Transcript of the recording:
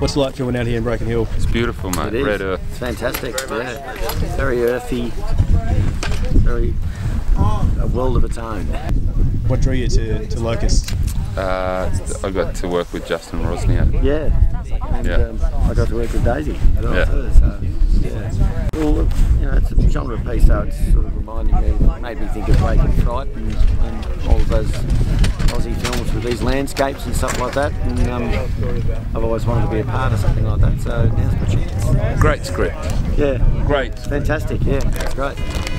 What's it like filming out here in Broken Hill? It's beautiful, mate. It is. Red earth. It's fantastic. Yeah. Very earthy. Very a world of its own. What drew you to Locust? I got to work with Justin Rosniak. Yeah. And I got to work with Daisy. Yeah. Well, you know, it's a genre piece, so it's sort of reminding me, made me think of Lake and Fright and all of those Aussie films with these landscapes and stuff like that. And I've always wanted to be a part of something like that, so now's my chance. Great script. Yeah. Great. Fantastic, yeah. It's great.